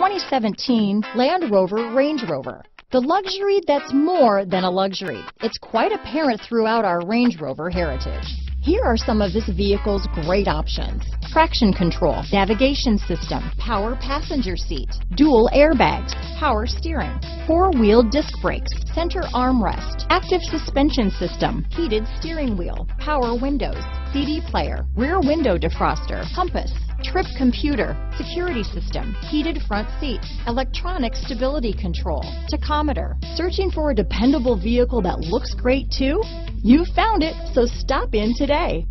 2017 Land Rover Range Rover. The luxury that's more than a luxury. It's quite apparent throughout our Range Rover heritage. Here are some of this vehicle's great options: traction control, navigation system, power passenger seat, dual airbags, power steering, four-wheel disc brakes, center armrest, active suspension system, heated steering wheel, power windows, CD player, rear window defroster, compass, trip computer, security system, heated front seats, electronic stability control, tachometer. Searching for a dependable vehicle that looks great too? You found it, so stop in today.